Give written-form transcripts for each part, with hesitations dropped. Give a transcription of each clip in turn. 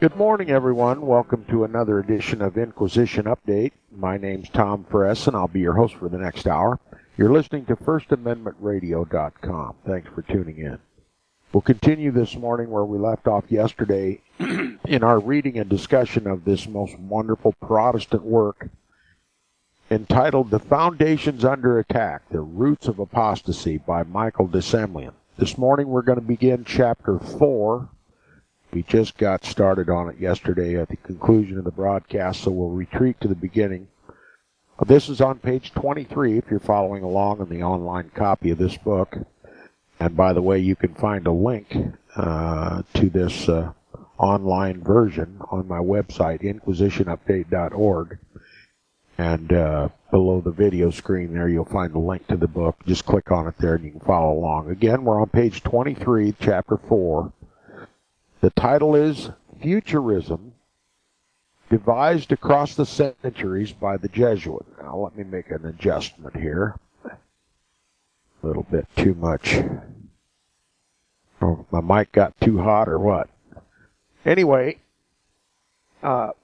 Good morning, everyone. Welcome to another edition of Inquisition Update. My name's Tom Friess, and I'll be your host for the next hour. You're listening to FirstAmendmentRadio.com. Thanks for tuning in. We'll continue this morning where we left off yesterday in our reading and discussion of this most wonderful Protestant work entitled The Foundations Under Attack, The Roots of Apostasy by Michael de Semlyen. This morning we're going to begin Chapter 4. We just got started on it yesterday at the conclusion of the broadcast, so we'll retreat to the beginning. This is on page 23 if you're following along in the online copy of this book. And by the way, you can find a link to this online version on my website, InquisitionUpdate.org. And below the video screen there, you'll find a link to the book. Just click on it there and you can follow along. Again, we're on page 23, Chapter 4. The title is Futurism Devised Across the Centuries by the Jesuit. Now let me make an adjustment here. A little bit too much. Oh, my mic got too hot or what? Anyway, the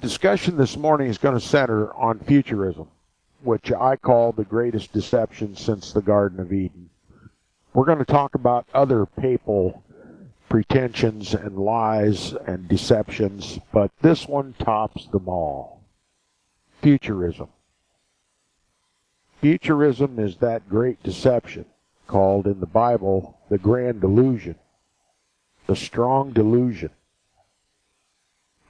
discussion this morning is going to center on futurism, which I call the greatest deception since the Garden of Eden. We're going to talk about other papal pretensions and lies and deceptions, but this one tops them all. Futurism. Futurism is that great deception called in the Bible the grand delusion, the strong delusion.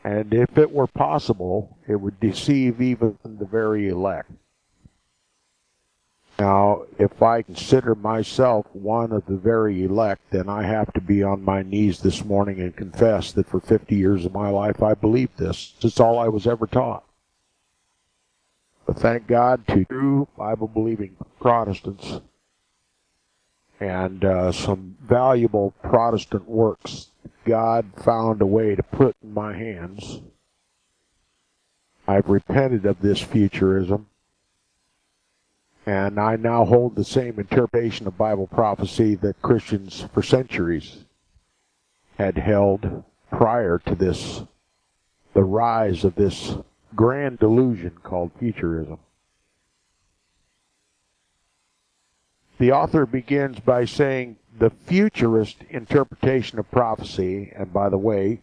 And if it were possible, it would deceive even the very elect. Now, if I consider myself one of the very elect, then I have to be on my knees this morning and confess that for 50 years of my life I believed this. It's all I was ever taught. But thank God to true Bible-believing Protestants and some valuable Protestant works God found a way to put in my hands. I've repented of this futurism. And I now hold the same interpretation of Bible prophecy that Christians for centuries had held prior to this, the rise of this grand delusion called futurism. The author begins by saying the futurist interpretation of prophecy, and by the way,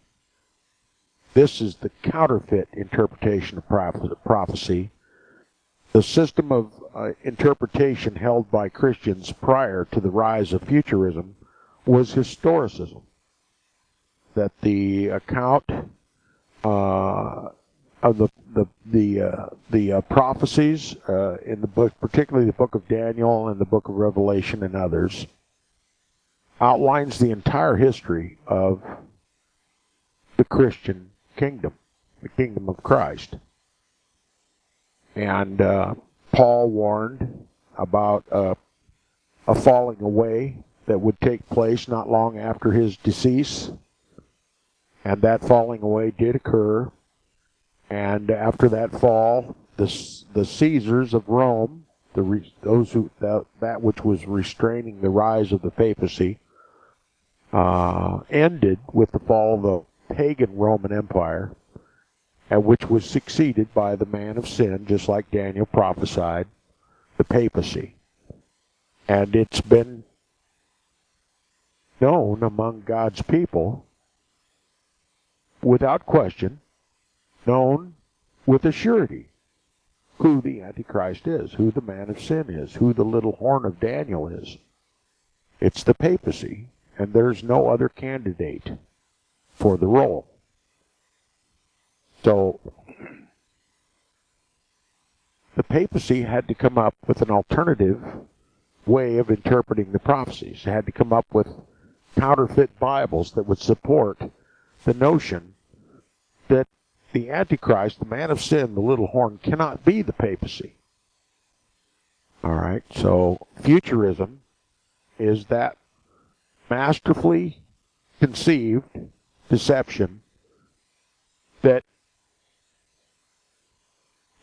this is the counterfeit interpretation of prophecy, the system of interpretation held by Christians prior to the rise of futurism was historicism. That the account of the prophecies in the book, particularly the book of Daniel and the book of Revelation and others, outlines the entire history of the Christian kingdom, the kingdom of Christ. And Paul warned about a falling away that would take place not long after his decease. And that falling away did occur. And after that fall, the Caesars of Rome, that which was restraining the rise of the papacy, ended with the fall of the pagan Roman Empire, and which was succeeded by the man of sin, just like Daniel prophesied, the papacy. And it's been known among God's people, without question, known with a surety, who the Antichrist is, who the man of sin is, who the little horn of Daniel is. It's the papacy, and there's no other candidate for the role. So, the papacy had to come up with an alternative way of interpreting the prophecies. They had to come up with counterfeit Bibles that would support the notion that the Antichrist, the man of sin, the little horn, cannot be the papacy. All right, so futurism is that masterfully conceived deception that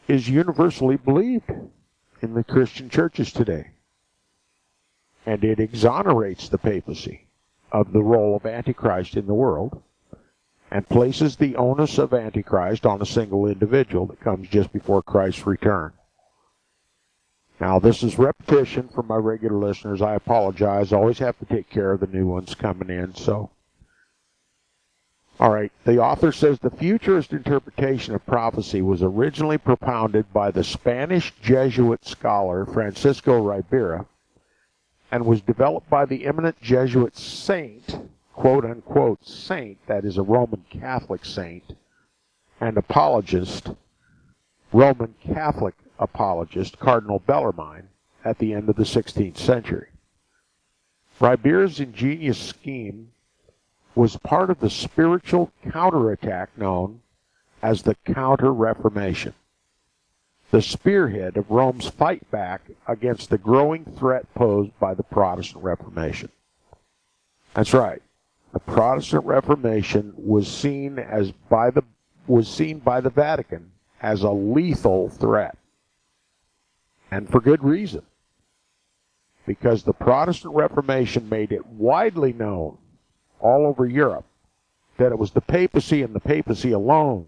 is universally believed in the Christian churches today. And it exonerates the papacy of the role of Antichrist in the world, and places the onus of Antichrist on a single individual that comes just before Christ's return. Now, this is repetition for my regular listeners. I apologize. I always have to take care of the new ones coming in, so. All right. The author says the futurist interpretation of prophecy was originally propounded by the Spanish Jesuit scholar Francisco Ribera and was developed by the eminent Jesuit saint, quote-unquote saint, that is a Roman Catholic saint, and apologist, Roman Catholic apologist, Cardinal Bellarmine, at the end of the 16th century. Ribera's ingenious scheme was part of the spiritual counterattack known as the Counter Reformation, the spearhead of Rome's fight back against the growing threat posed by the Protestant Reformation. That's right. The Protestant Reformation was seen by the Vatican as a lethal threat, and for good reason, because the Protestant Reformation made it widely known all over Europe that it was the papacy and the papacy alone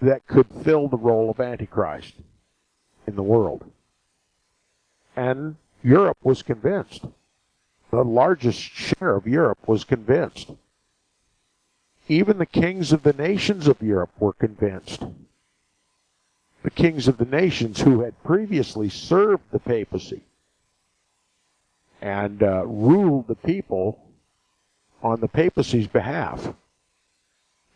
that could fill the role of Antichrist in the world. And Europe was convinced. The largest share of Europe was convinced. Even the kings of the nations of Europe were convinced. The kings of the nations who had previously served the papacy and ruled the people on the papacy's behalf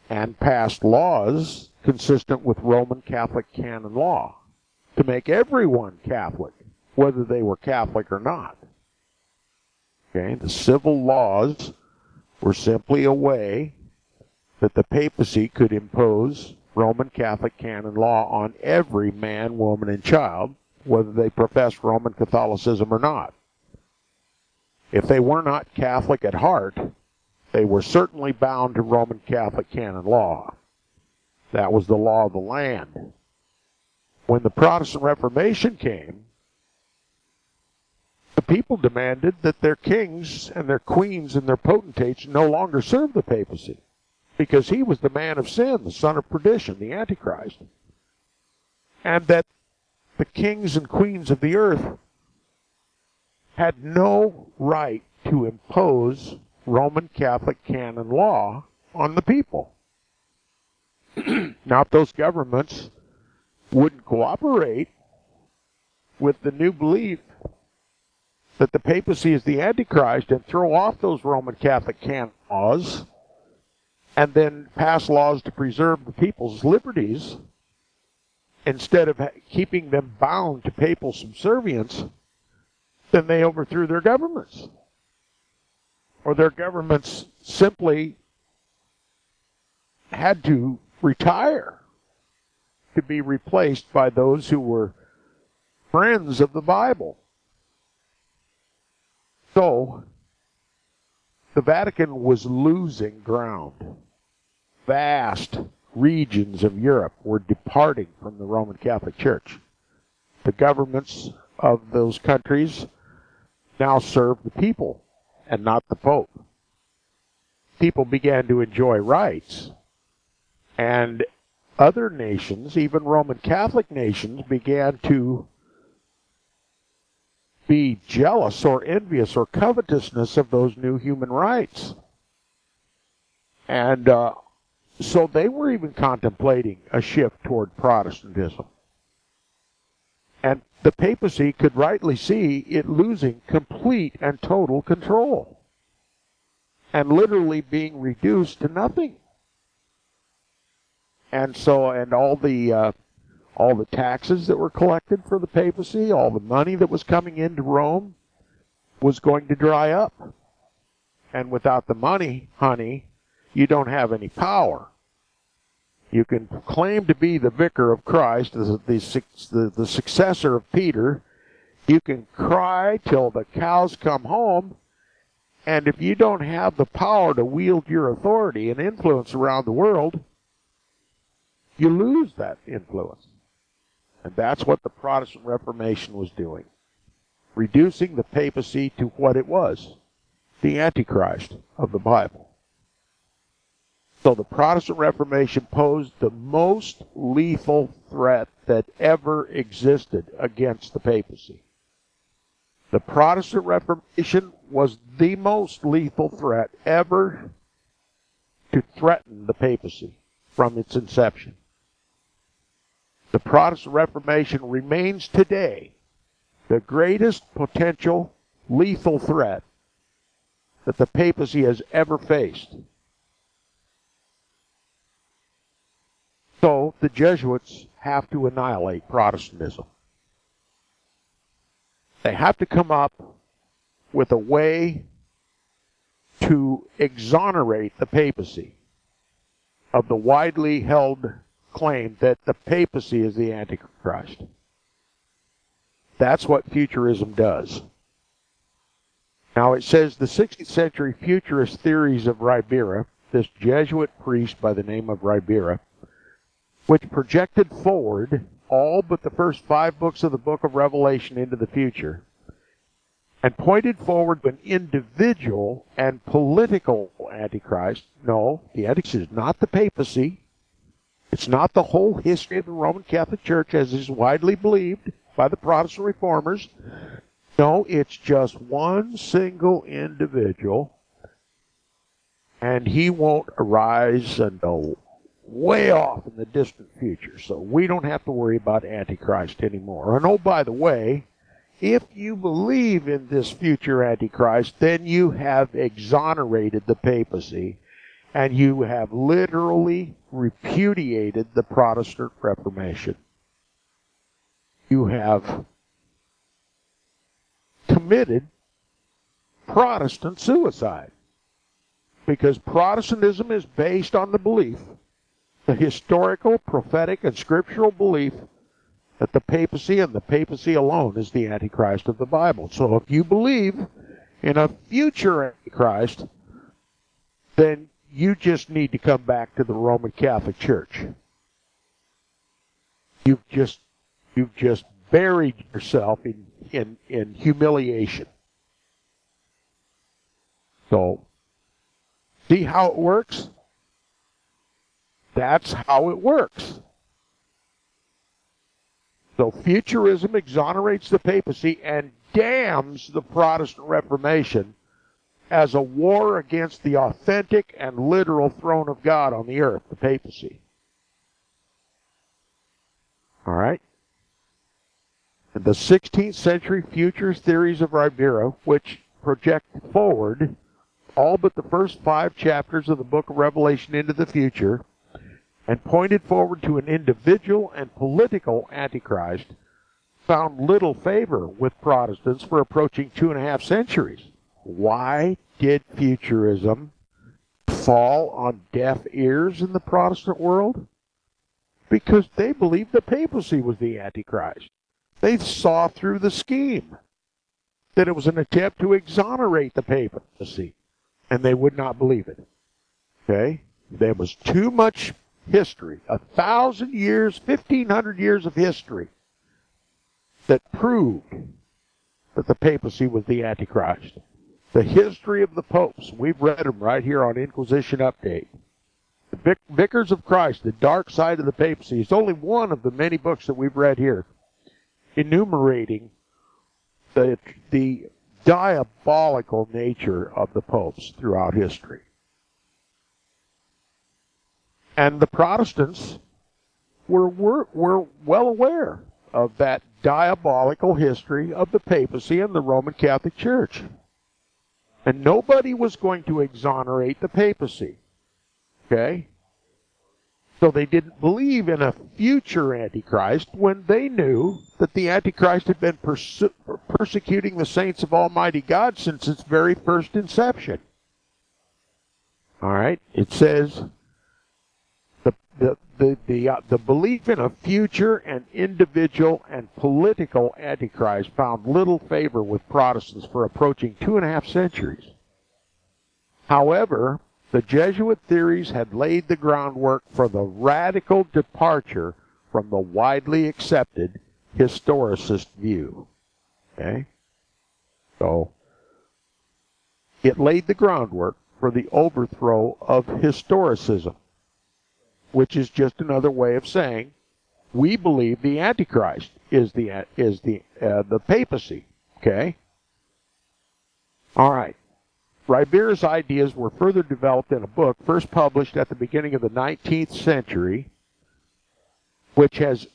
and passed laws consistent with Roman Catholic canon law to make everyone Catholic, whether they were Catholic or not. Okay, the civil laws were simply a way that the papacy could impose Roman Catholic canon law on every man, woman, and child, whether they professed Roman Catholicism or not. If they were not Catholic at heart, they were certainly bound to Roman Catholic canon law. That was the law of the land. When the Protestant Reformation came, the people demanded that their kings and their queens and their potentates no longer serve the papacy, because he was the man of sin, the son of perdition, the Antichrist, and that the kings and queens of the earth had no right to impose Roman Catholic canon law on the people. Now, if those governments wouldn't cooperate with the new belief that the papacy is the Antichrist and throw off those Roman Catholic canon laws and then pass laws to preserve the people's liberties instead of keeping them bound to papal subservience, then they overthrew their governments. Or their governments simply had to retire to be replaced by those who were friends of the Bible. So, the Vatican was losing ground. Vast regions of Europe were departing from the Roman Catholic Church. The governments of those countries now served the people and not the Pope. People began to enjoy rights, and other nations, even Roman Catholic nations, began to be jealous or envious or covetousness of those new human rights. And so they were even contemplating a shift toward Protestantism. And the papacy could rightly see it losing complete and total control and literally being reduced to nothing. And so, and all the taxes that were collected for the papacy, all the money that was coming into Rome was going to dry up. And without the money, honey, you don't have any power. You can claim to be the vicar of Christ, the successor of Peter. You can cry till the cows come home, and if you don't have the power to wield your authority and influence around the world, you lose that influence. And that's what the Protestant Reformation was doing, reducing the papacy to what it was, the Antichrist of the Bible. So the Protestant Reformation posed the most lethal threat that ever existed against the papacy. The Protestant Reformation was the most lethal threat ever to threaten the papacy from its inception. The Protestant Reformation remains today the greatest potential lethal threat that the papacy has ever faced. So the Jesuits have to annihilate Protestantism. They have to come up with a way to exonerate the papacy of the widely held claim that the papacy is the Antichrist. That's what futurism does. Now it says the 16th century futurist theories of Ribera, this Jesuit priest by the name of Ribera, which projected forward all but the first 5 books of the Book of Revelation into the future, and pointed forward to an individual and political Antichrist. No, the Antichrist is not the papacy. It's not the whole history of the Roman Catholic Church as is widely believed by the Protestant reformers. No, it's just one single individual, and he won't arise until way off in the distant future, so we don't have to worry about Antichrist anymore. And oh, by the way, if you believe in this future Antichrist, then you have exonerated the papacy, and you have literally repudiated the Protestant Reformation. You have committed Protestant suicide, because Protestantism is based on the belief, the historical, prophetic, and scriptural belief that the papacy and the papacy alone is the Antichrist of the Bible. So if you believe in a future Antichrist, then you just need to come back to the Roman Catholic Church. You've just buried yourself in humiliation. So, see how it works? That's how it works. So futurism exonerates the papacy and damns the Protestant Reformation as a war against the authentic and literal throne of God on the earth, the papacy. All right? And the 16th century futurist theories of Ribera, which project forward all but the first 5 chapters of the Book of Revelation into the future, and pointed forward to an individual and political Antichrist, found little favor with Protestants for approaching 2.5 centuries. Why did futurism fall on deaf ears in the Protestant world? Because they believed the papacy was the Antichrist. They saw through the scheme that it was an attempt to exonerate the papacy, and they would not believe it. Okay? There was too much history, 1,000 years, 1,500 years of history that proved that the papacy was the Antichrist. The history of the popes, we've read them right here on Inquisition Update. The Vicars of Christ, The Dark Side of the Papacy, is only one of the many books that we've read here enumerating the diabolical nature of the popes throughout history. And the Protestants were well aware of that diabolical history of the papacy and the Roman Catholic Church. And nobody was going to exonerate the papacy. Okay? So they didn't believe in a future Antichrist when they knew that the Antichrist had been persecuting the saints of Almighty God since its very first inception. All right? It says the belief in a future and individual and political Antichrist found little favor with Protestants for approaching 2.5 centuries. However, the Jesuit theories had laid the groundwork for the radical departure from the widely accepted historicist view. Okay? So, It laid the groundwork for the overthrow of historicism, which is just another way of saying we believe the Antichrist is the papacy. Okay. All right. Ribier's ideas were further developed in a book first published at the beginning of the 19th century, which has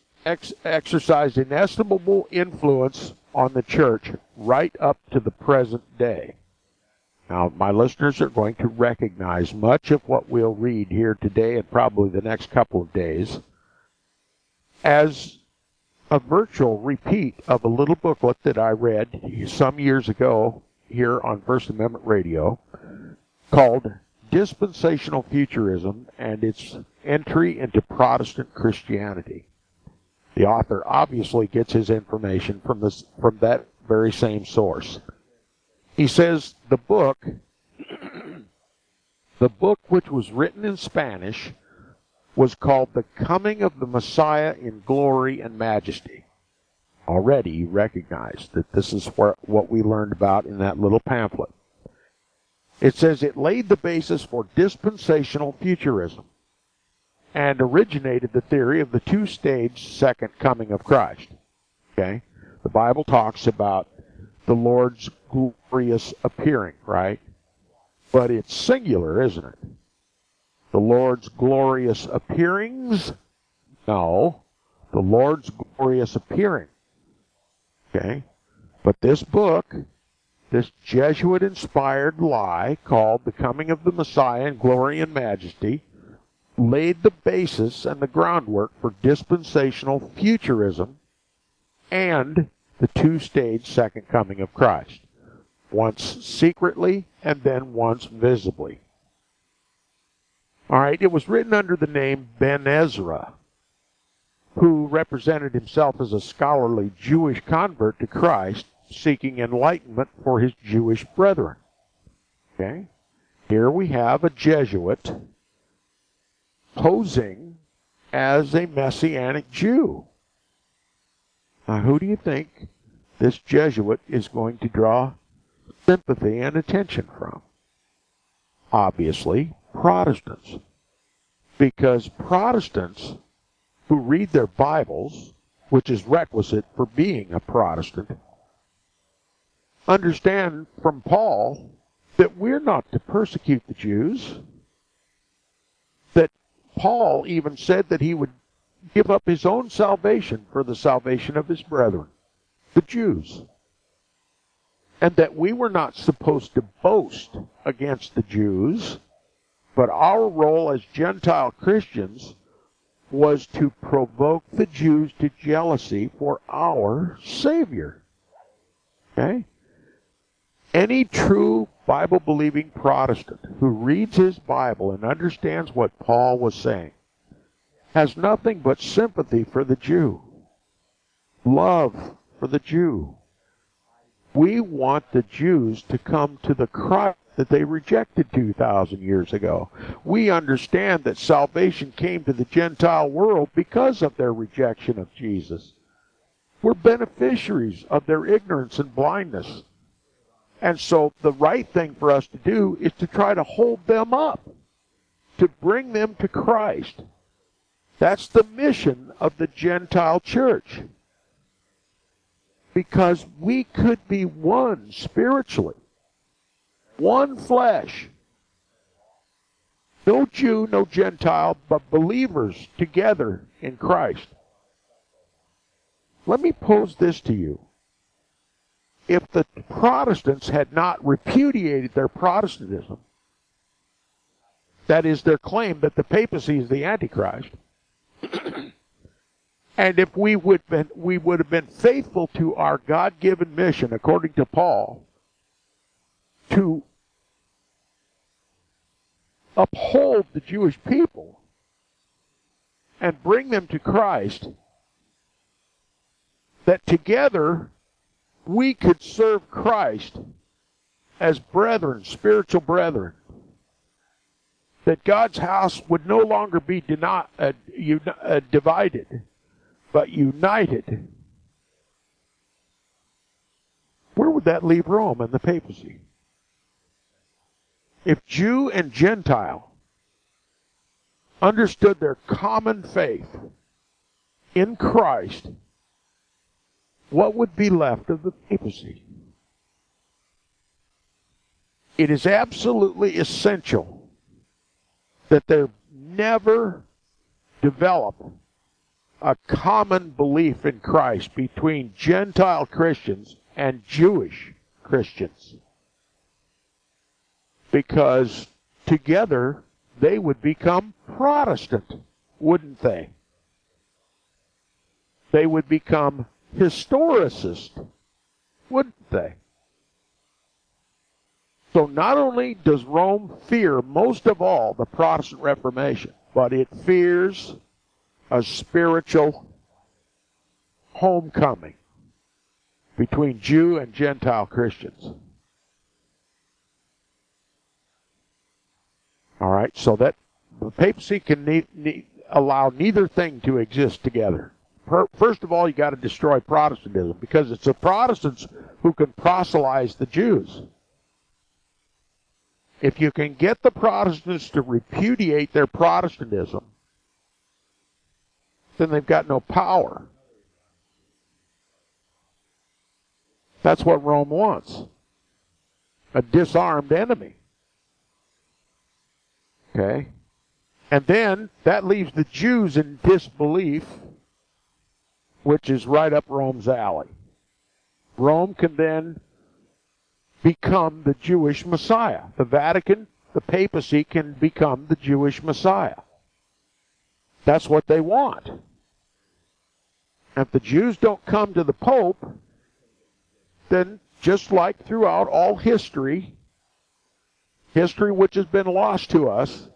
exercised inestimable influence on the church right up to the present day. Now, my listeners are going to recognize much of what we'll read here today and probably the next couple of days as a virtual repeat of a little booklet that I read some years ago here on First Amendment Radio, called Dispensational Futurism and its Entry into Protestant Christianity. The author obviously gets his information from that very same source. He says the book which was written in Spanish was called The Coming of the Messiah in Glory and Majesty. Already you recognize that this is what we learned about in that little pamphlet. It says it laid the basis for dispensational futurism and originated the theory of the two-stage second coming of Christ. Okay? The Bible talks about the Lord's glorious appearing, right? But it's singular, isn't it? The Lord's glorious appearings? No. The Lord's glorious appearing. Okay, but this book, this Jesuit-inspired lie called The Coming of the Messiah in Glory and Majesty, laid the basis and the groundwork for dispensational futurism and the two-stage second coming of Christ, once secretly and then once visibly. All right, it was written under the name Ben Ezra, who represented himself as a scholarly Jewish convert to Christ, seeking enlightenment for his Jewish brethren. Okay? Here we have a Jesuit posing as a Messianic Jew. Now, who do you think this Jesuit is going to draw sympathy and attention from? Obviously, Protestants. Because Protestants who read their Bibles, which is requisite for being a Protestant, understand from Paul that we're not to persecute the Jews, that Paul even said that he would give up his own salvation for the salvation of his brethren, the Jews, and that we were not supposed to boast against the Jews, but our role as Gentile Christians was to provoke the Jews to jealousy for our Savior. Okay? Any true Bible-believing Protestant who reads his Bible and understands what Paul was saying has nothing but sympathy for the Jew, love for the Jew. We want the Jews to come to the Christ that they rejected 2,000 years ago. We understand that salvation came to the Gentile world because of their rejection of Jesus. We're beneficiaries of their ignorance and blindness. And so the right thing for us to do is to try to hold them up, to bring them to Christ. That's the mission of the Gentile church. Because we could be one spiritually. One flesh. No Jew, no Gentile, but believers together in Christ. Let me pose this to you. If the Protestants had not repudiated their Protestantism, that is their claim that the papacy is the Antichrist, and if we would have been faithful to our God-given mission, according to Paul, to uphold the Jewish people and bring them to Christ, that together we could serve Christ as brethren, spiritual brethren, that God's house would no longer be divided, but united. Where would that leave Rome and the papacy? If Jew and Gentile understood their common faith in Christ, what would be left of the papacy? It is absolutely essential that there never develop a common belief in Christ between Gentile Christians and Jewish Christians, because together they would become Protestant, wouldn't they? They would become historicist, wouldn't they? So not only does Rome fear, most of all, the Protestant Reformation, but it fears a spiritual homecoming between Jew and Gentile Christians. All right, so that the papacy can allow neither thing to exist together. First of all, you got to destroy Protestantism, because it's the Protestants who can proselytize the Jews. If you can get the Protestants to repudiate their Protestantism, then they've got no power. That's what Rome wants, a disarmed enemy. Okay? And then that leaves the Jews in disbelief, which is right up Rome's alley. Rome can then become the Jewish Messiah. The Vatican, the papacy, can become the Jewish Messiah. That's what they want. And if the Jews don't come to the Pope, then just like throughout all history, history which has been lost to us,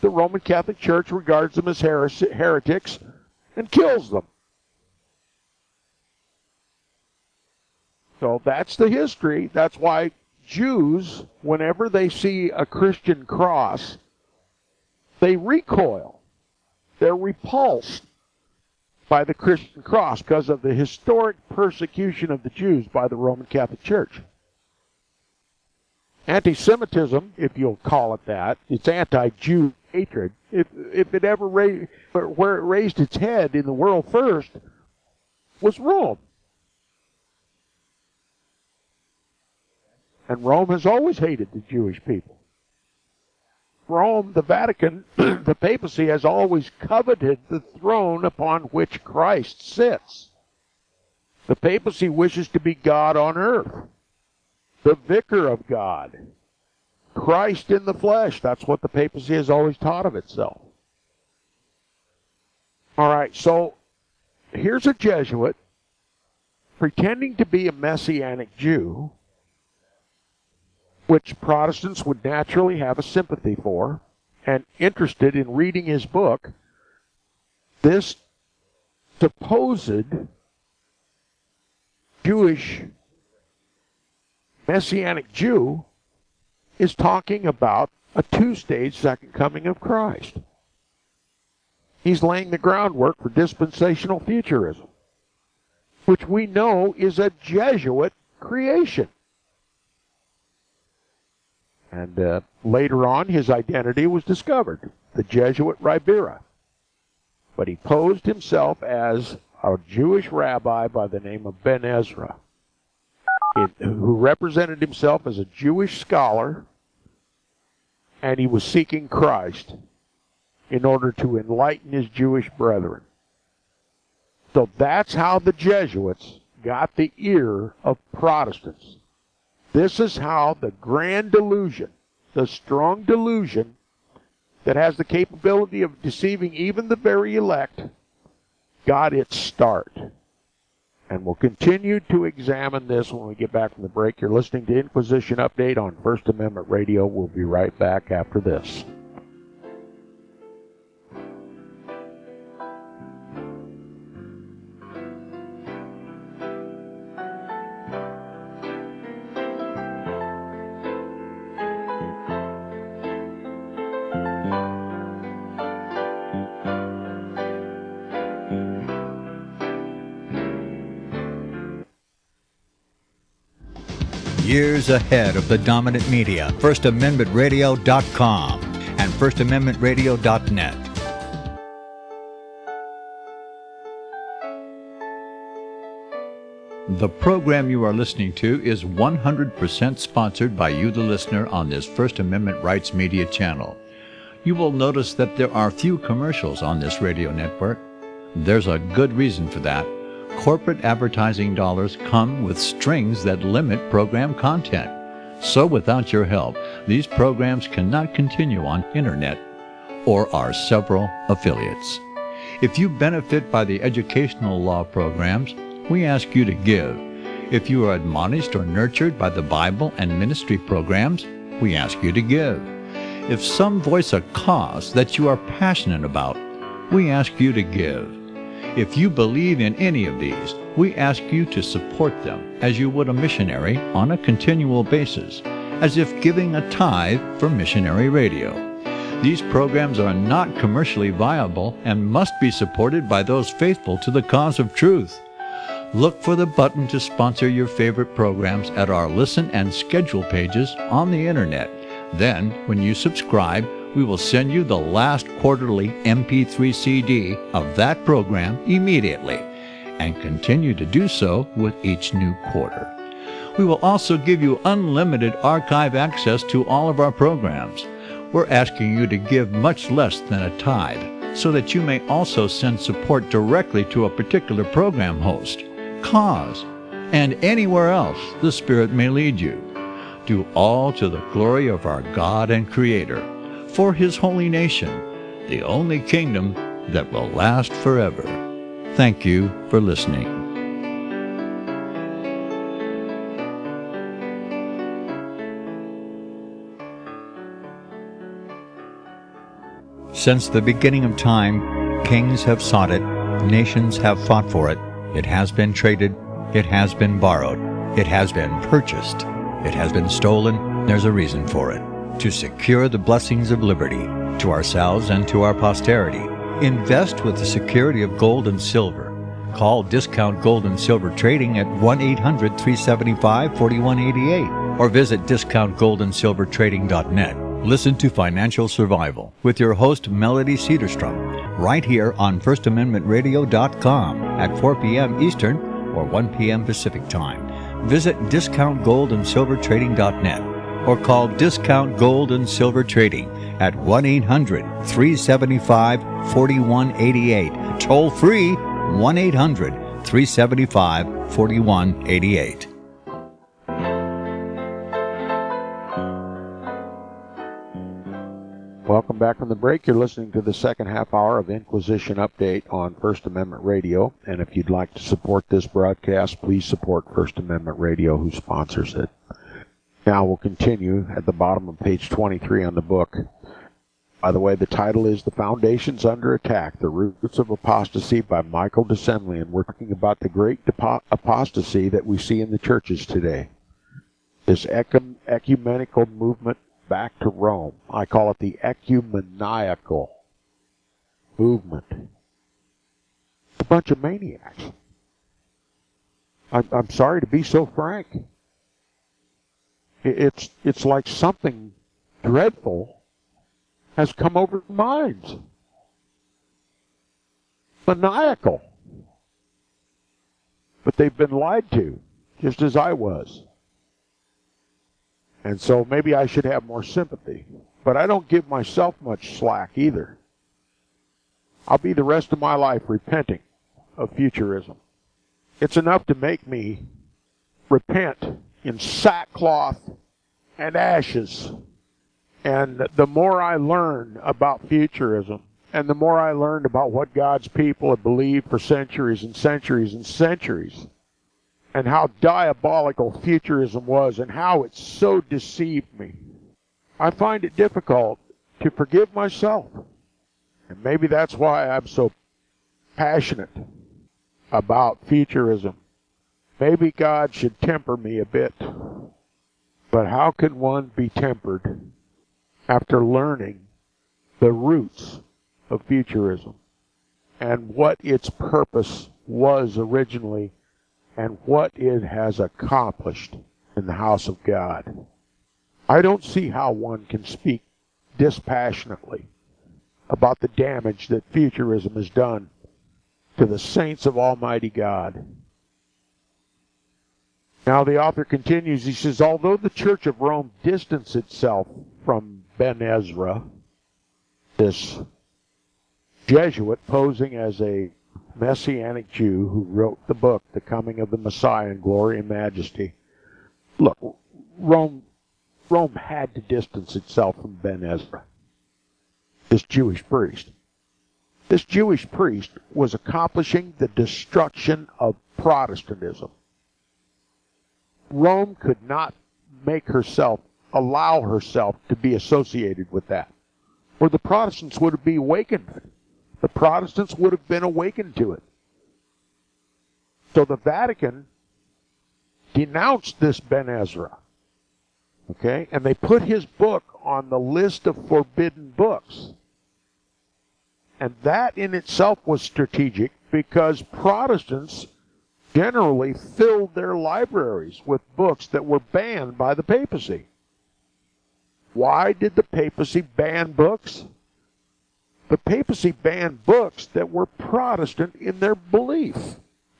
the Roman Catholic Church regards them as heretics and kills them. So that's the history. That's why Jews, whenever they see a Christian cross, they recoil. They're repulsed by the Christian cross because of the historic persecution of the Jews by the Roman Catholic Church. Anti-Semitism, if you'll call it that, it's anti-Jew hatred. If it ever raised its head in the world first, was Rome. And Rome has always hated the Jewish people. Rome, the Vatican, the papacy has always coveted the throne upon which Christ sits. The papacy wishes to be God on earth, the vicar of God, Christ in the flesh. That's what the papacy has always taught of itself. All right, so here's a Jesuit pretending to be a Messianic Jew, which Protestants would naturally have a sympathy for and interested in reading his book. This supposed Jewish Messianic Jew is talking about a two-stage second coming of Christ. He's laying the groundwork for dispensational futurism, which we know is a Jesuit creation. And later on, his identity was discovered, the Jesuit Ribera. But he posed himself as a Jewish rabbi by the name of Ben Ezra, who represented himself as a Jewish scholar, and he was seeking Christ in order to enlighten his Jewish brethren. So that's how the Jesuits got the ear of Protestants. This is how the grand delusion, the strong delusion that has the capability of deceiving even the very elect, got its start. And we'll continue to examine this when we get back from the break. You're listening to Inquisition Update on First Amendment Radio. We'll be right back after this. years ahead of the dominant media, FirstAmendmentRadio.com and FirstAmendmentRadio.net. The program you are listening to is 100% sponsored by you, the listener, on this First Amendment Rights Media channel. You will notice that there are few commercials on this radio network. There's a good reason for that. Corporate advertising dollars come with strings that limit program content. So without your help, these programs cannot continue on Internet or our several affiliates. If you benefit by the educational law programs, we ask you to give. If you are admonished or nurtured by the Bible and ministry programs, we ask you to give. If some voice a cause that you are passionate about, we ask you to give. If you believe in any of these, we ask you to support them as you would a missionary on a continual basis, as if giving a tithe for missionary radio. These programs are not commercially viable and must be supported by those faithful to the cause of truth. Look for the button to sponsor your favorite programs at our Listen and Schedule pages on the Internet. Then, when you subscribe, we will send you the last quarterly MP3 CD of that program immediately, and continue to do so with each new quarter. We will also give you unlimited archive access to all of our programs. We're asking you to give much less than a tithe, so that you may also send support directly to a particular program host, cause, and anywhere else the Spirit may lead you. Do all to the glory of our God and Creator, for His holy nation, the only kingdom that will last forever. Thank you for listening. Since the beginning of time, kings have sought it, nations have fought for it. It has been traded, it has been borrowed, it has been purchased, it has been stolen. There's a reason for it. To secure the blessings of liberty to ourselves and to our posterity. Invest with the security of gold and silver. Call Discount Gold and Silver Trading at 1-800-375-4188 or visit discountgoldandsilvertrading.net. Listen to Financial Survival with your host Melody Sederstrom right here on FirstAmendmentRadio.com at 4 p.m. Eastern or 1 p.m. Pacific Time. Visit DiscountGoldAndSilverTrading.net or call Discount Gold and Silver Trading at 1-800-375-4188. Toll free 1-800-375-4188. Welcome back from the break. You're listening to the second half hour of Inquisition Update on First Amendment Radio. And if you'd like to support this broadcast, please support First Amendment Radio, who sponsors it. Now we'll continue at the bottom of page 23 on the book. By the way, the title is The Foundations Under Attack, The Roots of Apostasy by Michael de Semlyen. We're talking about the great apostasy that we see in the churches today. This ecumenical movement back to Rome. I call it the ecumenical movement. A bunch of maniacs. I'm sorry to be so frank. It's like something dreadful has come over their minds. Maniacal. But they've been lied to, just as I was. And so maybe I should have more sympathy. But I don't give myself much slack either. I'll be the rest of my life repenting of futurism. It's enough to make me repent in sackcloth and ashes. And the more I learn about futurism, and the more I learned about what God's people have believed for centuries and centuries and centuries, and how diabolical futurism was, and how it so deceived me, I find it difficult to forgive myself. And maybe that's why I'm so passionate about futurism. Maybe God should temper me a bit. But how can one be tempered after learning the roots of futurism and what its purpose was originally, and what it has accomplished in the house of God. I don't see how one can speak dispassionately about the damage that futurism has done to the saints of Almighty God. Now the author continues, he says, although the Church of Rome distanced itself from Ben Ezra, this Jesuit posing as a Messianic Jew who wrote the book, The Coming of the Messiah in Glory and Majesty. Look, Rome had to distance itself from Ben Ezra, this Jewish priest. This Jewish priest was accomplishing the destruction of Protestantism. Rome could not allow herself to be associated with that, or the Protestants would be awakened. The Protestants would have been awakened to it. So the Vatican denounced this Ben Ezra, okay? And they put his book on the list of forbidden books. And that in itself was strategic because Protestants generally filled their libraries with books that were banned by the papacy. Why did the papacy ban books? The papacy banned books that were Protestant in their belief,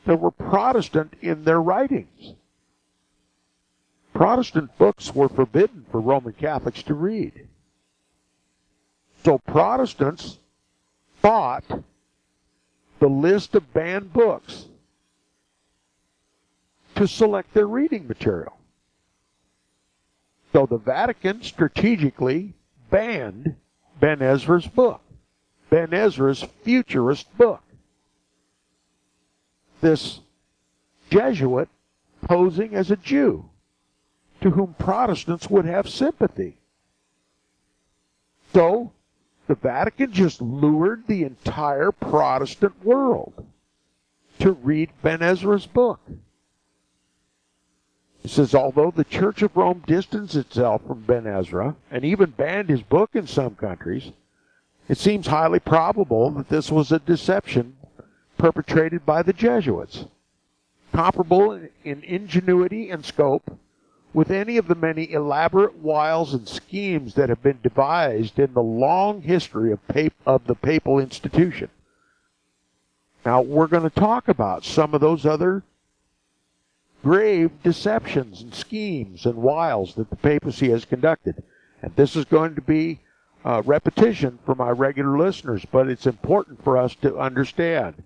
that were Protestant in their writings. Protestant books were forbidden for Roman Catholics to read. So Protestants fought the list of banned books to select their reading material. So the Vatican strategically banned Ben Ezra's book. Ben Ezra's futurist book. This Jesuit posing as a Jew to whom Protestants would have sympathy. So the Vatican just lured the entire Protestant world to read Ben Ezra's book. It says, although the Church of Rome distanced itself from Ben Ezra and even banned his book in some countries, it seems highly probable that this was a deception perpetrated by the Jesuits, comparable in ingenuity and scope with any of the many elaborate wiles and schemes that have been devised in the long history of the papal institution. Now, we're going to talk about some of those other grave deceptions and schemes and wiles that the papacy has conducted. And this is going to be repetition for my regular listeners, but it's important for us to understand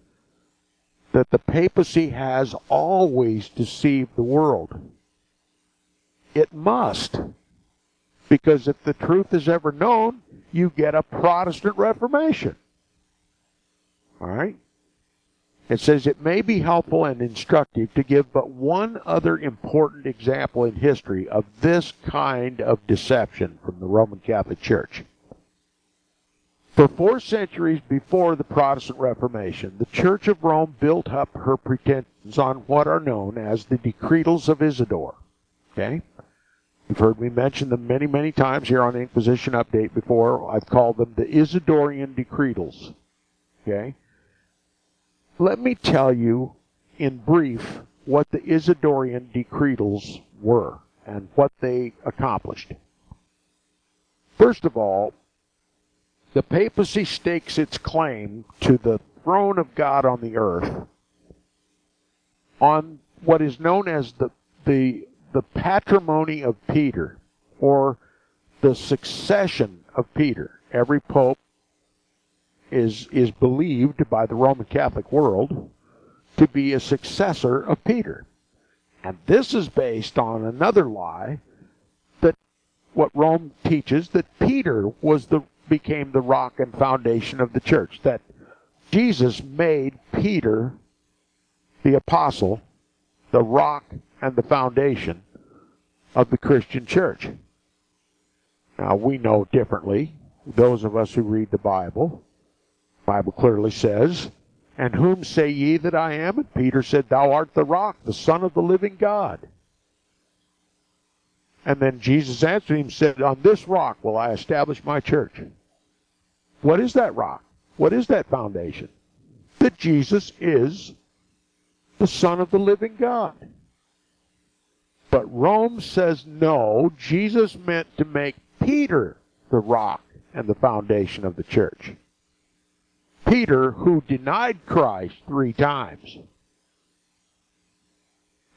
that the papacy has always deceived the world. It must, because if the truth is ever known, you get a Protestant Reformation. All right? It says it may be helpful and instructive to give but one other important example in history of this kind of deception from the Roman Catholic Church. For 4 centuries before the Protestant Reformation, the Church of Rome built up her pretensions on what are known as the Decretals of Isidore. Okay? You've heard me mention them many, many times here on Inquisition Update before. I've called them the Isidorean Decretals. Okay? Let me tell you in brief what the Isidorean Decretals were and what they accomplished. First of all, the papacy stakes its claim to the throne of God on the earth on what is known as the patrimony of Peter, or the succession of Peter. Every pope is believed by the Roman Catholic world to be a successor of Peter. And this is based on another lie, that what Rome teaches, that Peter became the rock and foundation of the church, that Jesus made Peter, the apostle, the rock and the foundation of the Christian church. Now, we know differently, those of us who read the Bible. The Bible clearly says, and whom say ye that I am? And Peter said, thou art the rock, the Son of the living God. And then Jesus answered him, said, on this rock will I establish my church. What is that rock? What is that foundation? That Jesus is the Son of the living God. But Rome says no, Jesus meant to make Peter the rock and the foundation of the church. Peter, who denied Christ 3 times.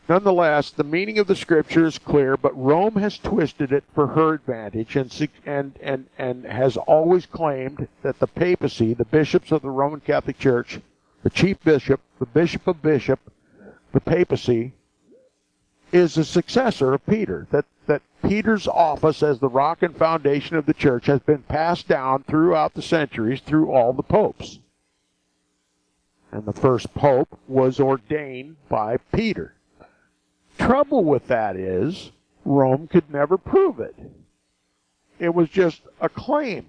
Nonetheless, the meaning of the scripture is clear, but Rome has twisted it for her advantage and has always claimed that the papacy, the bishops of the Roman Catholic Church, the chief bishop, the bishop of bishop, the papacy, is the successor of Peter, that Peter's office as the rock and foundation of the church has been passed down throughout the centuries through all the popes. And the first pope was ordained by Peter. Trouble with that is Rome could never prove it. It was just a claim.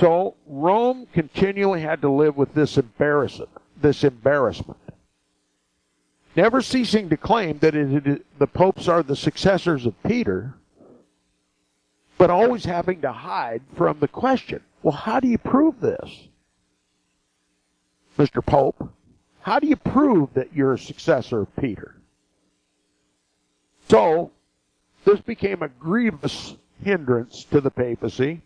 So Rome continually had to live with this embarrassment, never ceasing to claim that the popes are the successors of Peter, but always having to hide from the question, well, how do you prove this, Mr. Pope? How do you prove that you're a successor of Peter? So, this became a grievous hindrance to the papacy,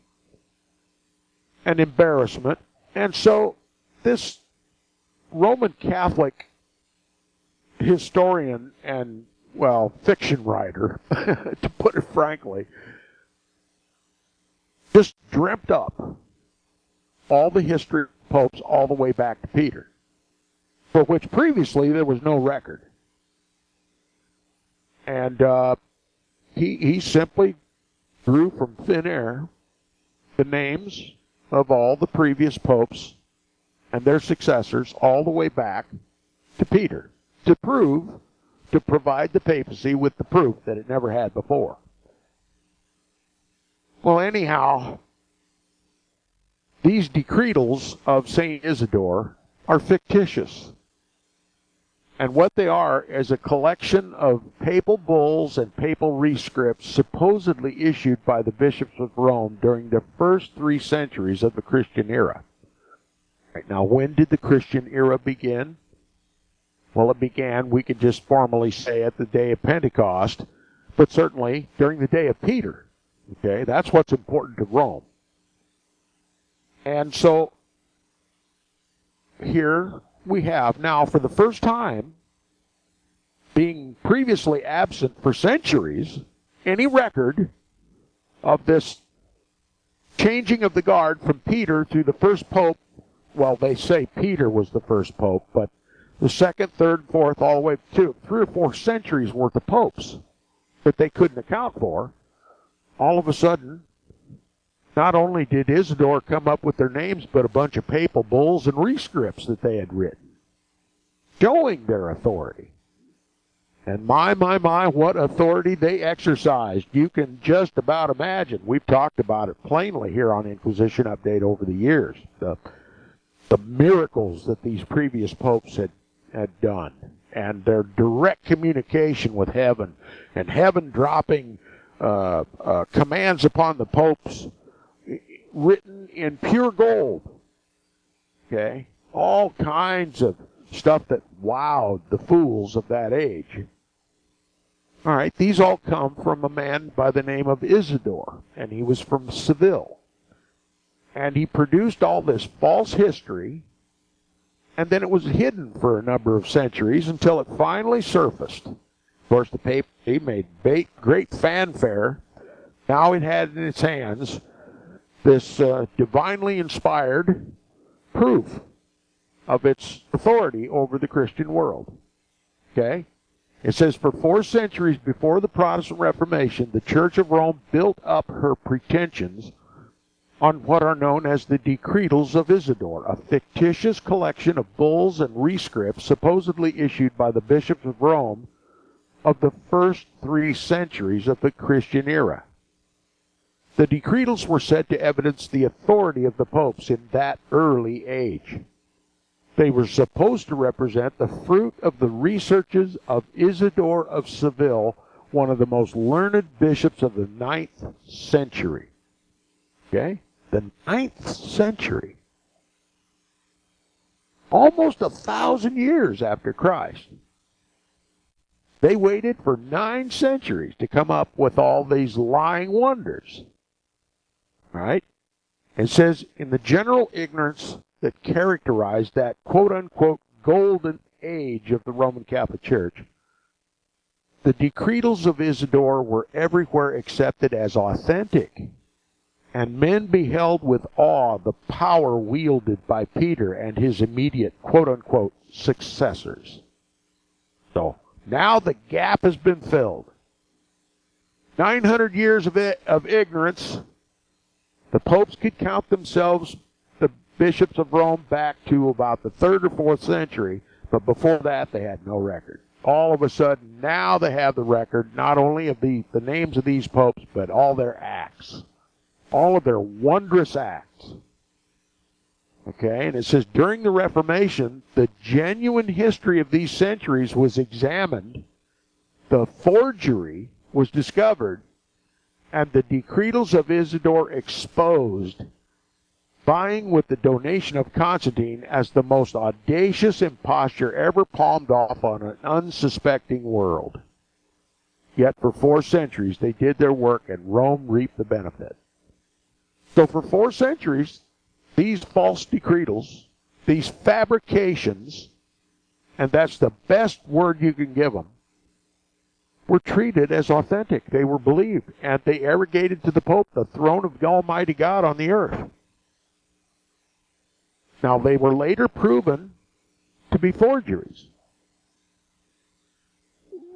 an embarrassment. And so, this Roman Catholic historian and, well, fiction writer, to put it frankly, just dreamt up all the history of popes all the way back to Peter, for which previously there was no record. And he simply drew from thin air the names of all the previous popes and their successors all the way back to Peter to provide the papacy with the proof that it never had before. Well, anyhow, these decretals of St. Isidore are fictitious. And what they are is a collection of papal bulls and papal rescripts supposedly issued by the bishops of Rome during the first 3 centuries of the Christian era. Right, now, when did the Christian era begin? Well, it began, we could just formally say, at the day of Pentecost, but certainly during the day of Peter. Okay, that's what's important to Rome. And so, here we have now, for the first time, being previously absent for centuries, any record of this changing of the guard from Peter to the first pope. Well, they say Peter was the first pope, but the second, third, fourth, all the way to 3 or 4 centuries worth of popes that they couldn't account for. All of a sudden, not only did Isidore come up with their names, but a bunch of papal bulls and rescripts that they had written, showing their authority. And my, what authority they exercised. You can just about imagine. We've talked about it plainly here on Inquisition Update over the years, the miracles that these previous popes had done, and their direct communication with heaven, and heaven dropping commands upon the popes, written in pure gold. Okay? All kinds of stuff that wowed the fools of that age. All right, these all come from a man by the name of Isidore, and he was from Seville. And he produced all this false history, and then it was hidden for a number of centuries until it finally surfaced. Of course, the papacy made great fanfare. Now it had in its hands this divinely inspired proof of its authority over the Christian world. Okay? It says, for 4 centuries before the Protestant Reformation, the Church of Rome built up her pretensions on what are known as the Decretals of Isidore, a fictitious collection of bulls and rescripts supposedly issued by the bishops of Rome of the first 3 centuries of the Christian era. The decretals were said to evidence the authority of the popes in that early age. They were supposed to represent the fruit of the researches of Isidore of Seville, one of the most learned bishops of the 9th century. Okay? The 9th century. Almost 1,000 years after Christ. They waited for 9 centuries to come up with all these lying wonders. Right? It says, in the general ignorance that characterized that quote-unquote golden age of the Roman Catholic Church, the Decretals of Isidore were everywhere accepted as authentic, and men beheld with awe the power wielded by Peter and his immediate quote-unquote successors. So, now the gap has been filled. 900 years of ignorance. The popes could count themselves, the bishops of Rome, back to about the 3rd or 4th century, but before that they had no record. All of a sudden, now they have the record, not only of the names of these popes, but all their acts. All of their wondrous acts. Okay, and it says, during the Reformation, the genuine history of these centuries was examined, the forgery was discovered, and the Decretals of Isidore exposed, vying with the Donation of Constantine as the most audacious imposture ever palmed off on an unsuspecting world. Yet for 4 centuries they did their work, and Rome reaped the benefit. So for 4 centuries, these false decretals, these fabrications, and that's the best word you can give them, were treated as authentic. They were believed, and they arrogated to the Pope the throne of Almighty God on the earth. Now, they were later proven to be forgeries.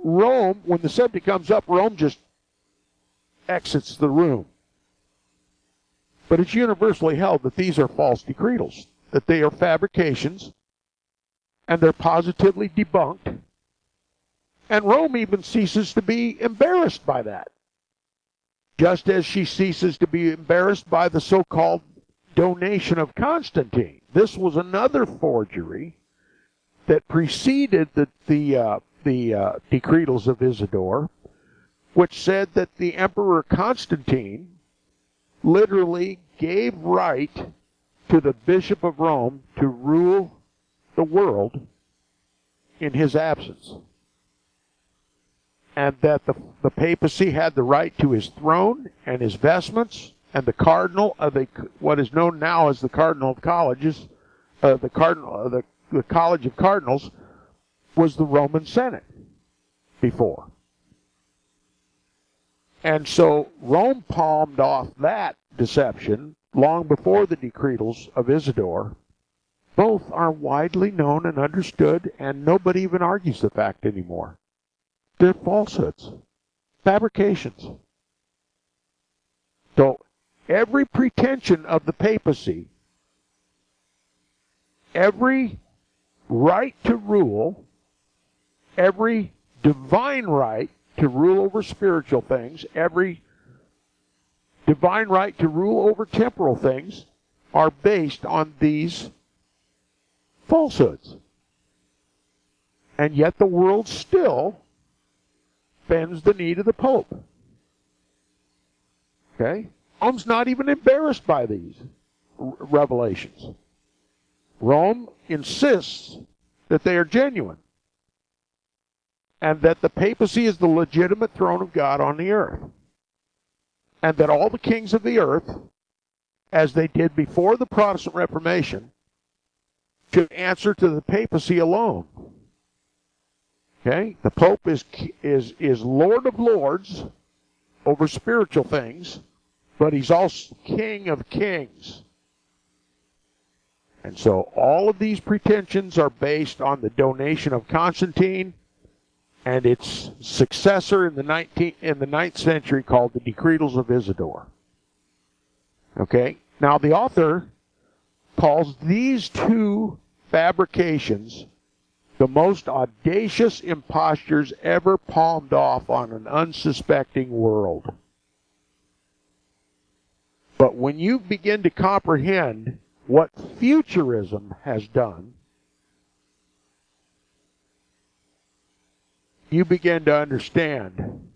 Rome, when the subject comes up, Rome just exits the room. But it's universally held that these are false decretals, that they are fabrications, and they're positively debunked. And Rome even ceases to be embarrassed by that, just as she ceases to be embarrassed by the so-called Donation of Constantine. This was another forgery that preceded the Decretals of Isidore, which said that the Emperor Constantine literally gave right to the Bishop of Rome to rule the world in his absence, and that the papacy had the right to his throne and his vestments, and the cardinal of what is known now as the Cardinal of Colleges, the College of Cardinals, was the Roman Senate before. And so Rome palmed off that deception long before the Decretals of Isidore. Both are widely known and understood, and nobody even argues the fact anymore. They're falsehoods, fabrications. So every pretension of the papacy, every right to rule, every divine right to rule over spiritual things, every divine right to rule over temporal things, are based on these falsehoods. And yet the world still bends the knee to the Pope. Okay? Rome's not even embarrassed by these revelations. Rome insists that they are genuine, and that the papacy is the legitimate throne of God on the earth, and that all the kings of the earth, as they did before the Protestant Reformation, should answer to the papacy alone. Okay? The Pope is Lord of Lords over spiritual things, but he's also King of Kings. And so all of these pretensions are based on the Donation of Constantine and its successor in the 9th century called the Decretals of Isidore. Okay? Now, the author calls these two fabrications the most audacious impostures ever palmed off on an unsuspecting world. But when you begin to comprehend what futurism has done, you begin to understand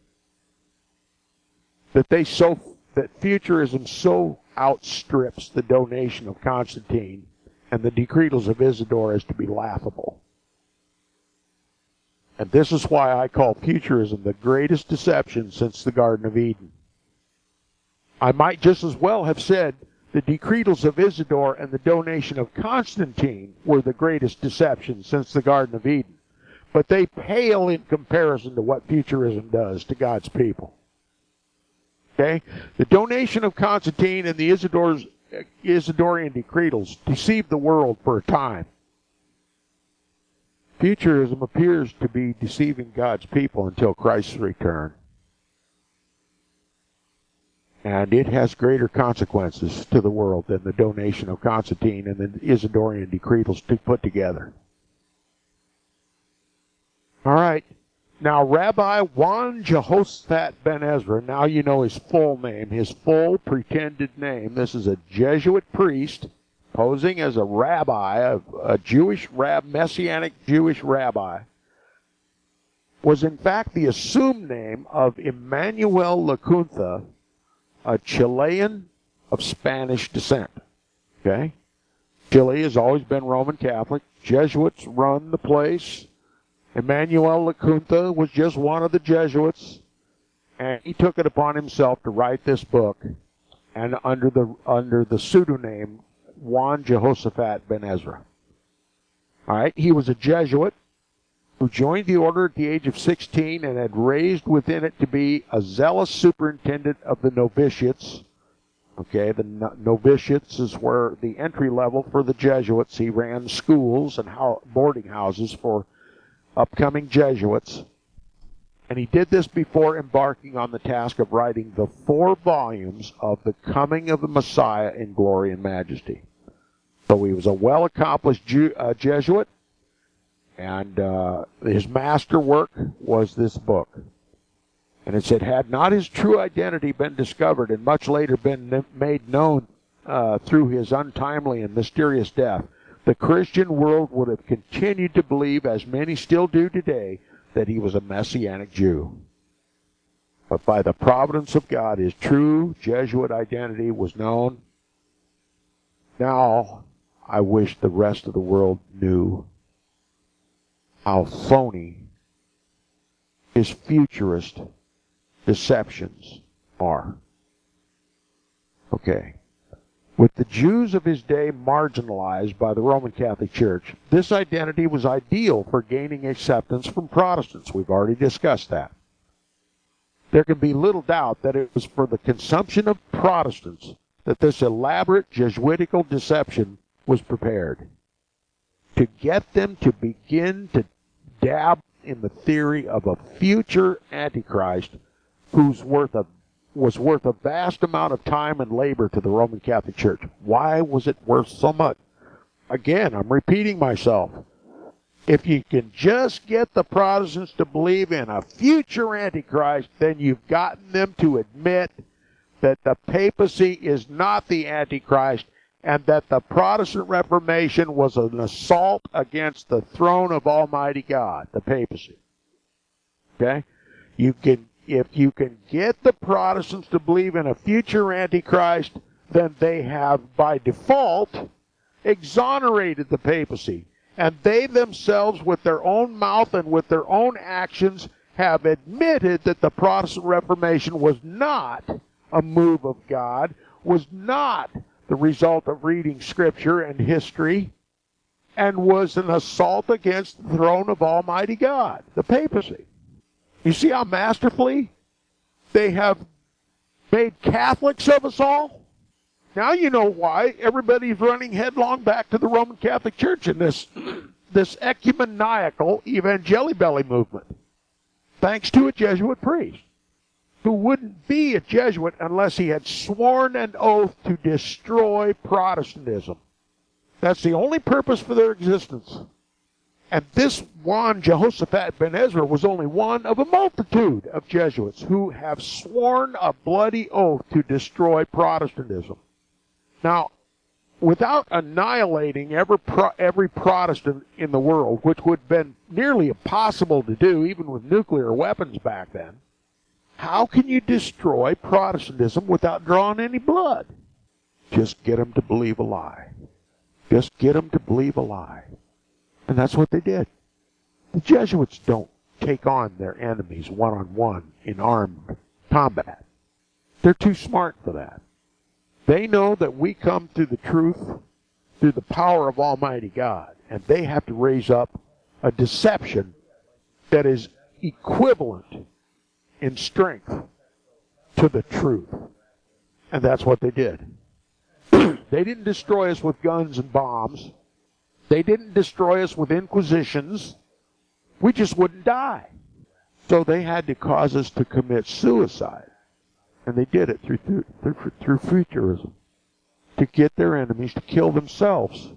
that futurism so outstrips the Donation of Constantine and the Decretals of Isidore as to be laughable. And this is why I call futurism the greatest deception since the Garden of Eden. I might just as well have said the Decretals of Isidore and the Donation of Constantine were the greatest deception since the Garden of Eden. But they pale in comparison to what futurism does to God's people. Okay? The Donation of Constantine and the Isidorean Decretals deceived the world for a time. Futurism appears to be deceiving God's people until Christ's return. And it has greater consequences to the world than the Donation of Constantine and the Isidorean Decretals put together. All right. Now, Rabbi Juan Jehoshaphat Ben Ezra, now you know his full name, his full pretended name. This is a Jesuit priest posing as a rabbi, a Jewish messianic Jewish rabbi, was in fact the assumed name of Emmanuel Lacunza, a Chilean of Spanish descent. Okay? Chile has always been Roman Catholic. Jesuits run the place. Emmanuel Lacunza was just one of the Jesuits, and he took it upon himself to write this book, and under the pseudonym Juan Jehoshaphat Ben Ezra. All right, he was a Jesuit who joined the order at the age of 16 and had raised within it to be a zealous superintendent of the novitiates. Okay, the novitiates is where the entry level for the Jesuits. He ran schools and boarding houses for upcoming Jesuits. And he did this before embarking on the task of writing the 4 volumes of The Coming of the Messiah in Glory and Majesty. So he was a well-accomplished Jesuit, and his master work was this book. And it said, had not his true identity been discovered and much later been made known through his untimely and mysterious death, the Christian world would have continued to believe, as many still do today, that he was a Messianic Jew. But by the providence of God, his true Jesuit identity was known. Now, I wish the rest of the world knew how phony his futurist deceptions are. Okay. With the Jews of his day marginalized by the Roman Catholic Church, this identity was ideal for gaining acceptance from Protestants. We've already discussed that. There can be little doubt that it was for the consumption of Protestants that this elaborate Jesuitical deception was prepared, to get them to begin to dab in the theory of a future Antichrist who's was worth a vast amount of time and labor to the Roman Catholic Church. Why was it worth so much? Again, I'm repeating myself. If you can just get the Protestants to believe in a future Antichrist, then you've gotten them to admit that the papacy is not the Antichrist and that the Protestant Reformation was an assault against the throne of Almighty God, the papacy. Okay? If you can get the Protestants to believe in a future Antichrist, then they have, by default, exonerated the papacy. And they themselves, with their own mouth and with their own actions, have admitted that the Protestant Reformation was not a move of God, was not the result of reading Scripture and history, and was an assault against the throne of Almighty God, the papacy. You see how masterfully they have made Catholics of us all? Now you know why everybody's running headlong back to the Roman Catholic Church in this ecumenical evangelibelly movement, thanks to a Jesuit priest who wouldn't be a Jesuit unless he had sworn an oath to destroy Protestantism. That's the only purpose for their existence. And this Juan Jehoshaphat Ben Ezra was only one of a multitude of Jesuits who have sworn a bloody oath to destroy Protestantism. Now, without annihilating every Protestant in the world, which would have been nearly impossible to do even with nuclear weapons back then, how can you destroy Protestantism without drawing any blood? Just get them to believe a lie. Just get them to believe a lie. And that's what they did. The Jesuits don't take on their enemies one-on-one in armed combat. They're too smart for that. They know that we come to the truth through the power of Almighty God, and they have to raise up a deception that is equivalent in strength to the truth. And that's what they did. They didn't destroy us with guns and bombs. They didn't destroy us with inquisitions. We just wouldn't die. So they had to cause us to commit suicide. And they did it through futurism, to get their enemies to kill themselves.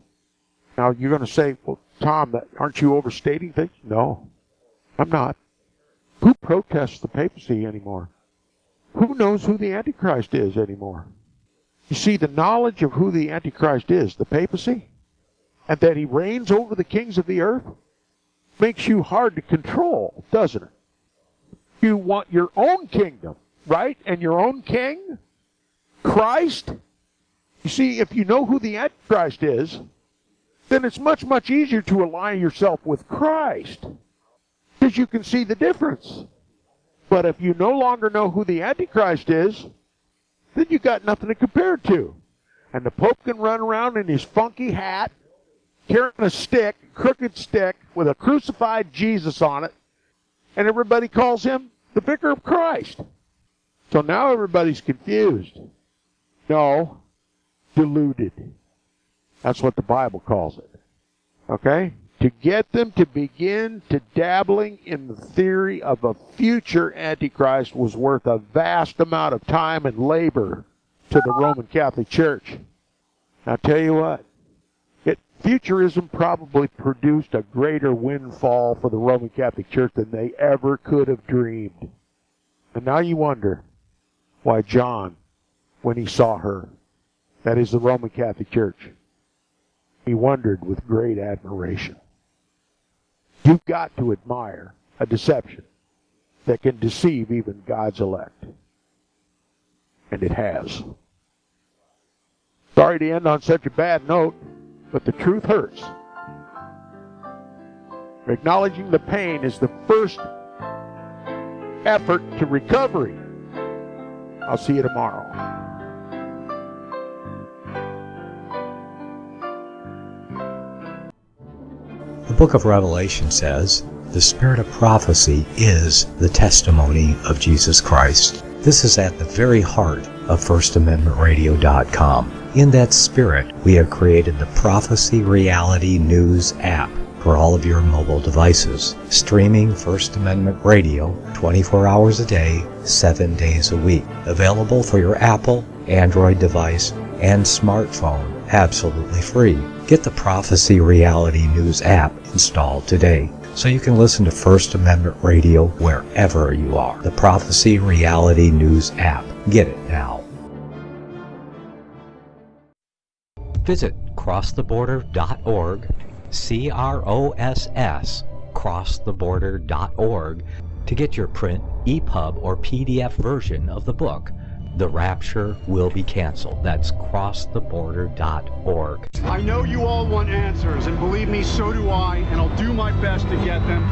Now, you're going to say, well, Tom, aren't you overstating things? No, I'm not. Who protests the papacy anymore? Who knows who the Antichrist is anymore? You see, the knowledge of who the Antichrist is, the papacy, and that he reigns over the kings of the earth, makes you hard to control, doesn't it? You want your own kingdom, right? And your own king, Christ. You see, if you know who the Antichrist is, then it's much, much easier to align yourself with Christ, because you can see the difference. But if you no longer know who the Antichrist is, then you got nothing to compare it to. And the Pope can run around in his funky hat, carrying a stick, crooked stick, with a crucified Jesus on it, and everybody calls him the Vicar of Christ. So now everybody's confused. No, deluded. That's what the Bible calls it. Okay? To get them to begin to dabbling in the theory of a future Antichrist was worth a vast amount of time and labor to the Roman Catholic Church. I'll tell you what, futurism probably produced a greater windfall for the Roman Catholic Church than they ever could have dreamed. And now you wonder why John, when he saw her, that is the Roman Catholic Church, he wondered with great admiration. You've got to admire a deception that can deceive even God's elect. And it has. Sorry to end on such a bad note, but the truth hurts. Acknowledging the pain is the first effort to recovery. I'll see you tomorrow. The book of Revelation says, "The spirit of prophecy is the testimony of Jesus Christ." This is at the very heart of FirstAmendmentRadio.com. In that spirit, we have created the Prophecy Reality News app for all of your mobile devices, streaming First Amendment Radio 24 hours a day, 7 days a week. Available for your Apple, Android device, and smartphone. Absolutely free. Get the Prophecy Reality News app installed today so you can listen to First Amendment Radio wherever you are. The Prophecy Reality News app. Get it now. Visit CrossTheBorder.org, CROSS, CrossTheBorder.org, to get your print, EPUB, or PDF version of the book, The Rapture Will Be Canceled. That's CrossTheBorder.org. I know you all want answers, and believe me, so do I, and I'll do my best to get them.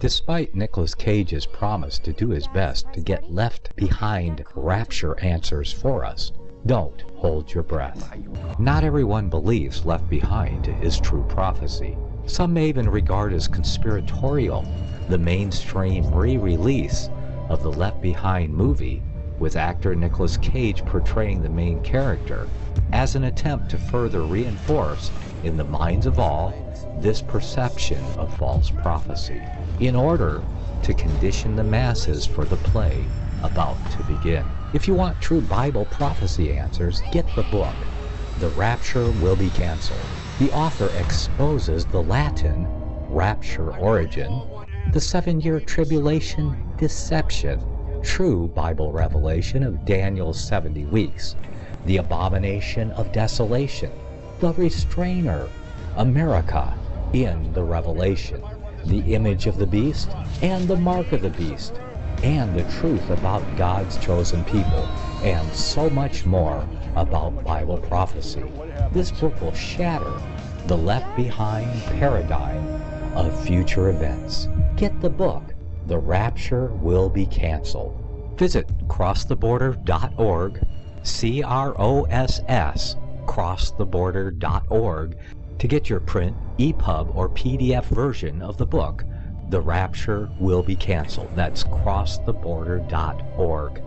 Despite Nicolas Cage's promise to do his best to get left behind rapture answers for us, don't hold your breath. Not everyone believes Left Behind is true prophecy. Some may even regard as conspiratorial the mainstream re-release of the Left Behind movie, with actor Nicolas Cage portraying the main character, as an attempt to further reinforce, in the minds of all, this perception of false prophecy, in order to condition the masses for the play about to begin. If you want true Bible prophecy answers, get the book, The Rapture Will Be Canceled. The author exposes the Latin rapture origin, the 7-year tribulation deception, true Bible revelation of Daniel's 70 weeks, the abomination of desolation, the restrainer, America in the Revelation, the image of the beast, and the mark of the beast, and the truth about God's chosen people, and so much more about Bible prophecy. This book will shatter the left behind paradigm of future events. Get the book, The Rapture Will Be Canceled. Visit CrossTheBorder.org, CROSS, CrossTheBorder.org, to get your print, EPUB, or PDF version of the book, The Rapture Will Be Canceled. That's CrossTheBorder.org.